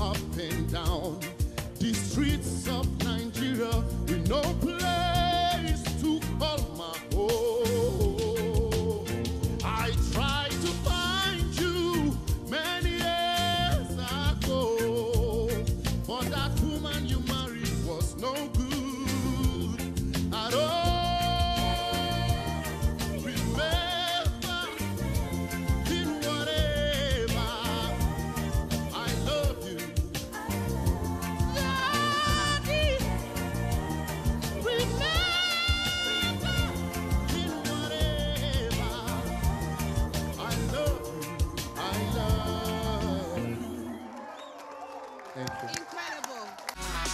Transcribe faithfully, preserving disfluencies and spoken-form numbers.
up and down the streets of Nigeria with no place to call my home. I tried to find you many years ago, but that woman you married was no good at all. Remember, in whatever, I love you. Daddy, remember, in whatever, I love you, I love you. Thank you. Incredible.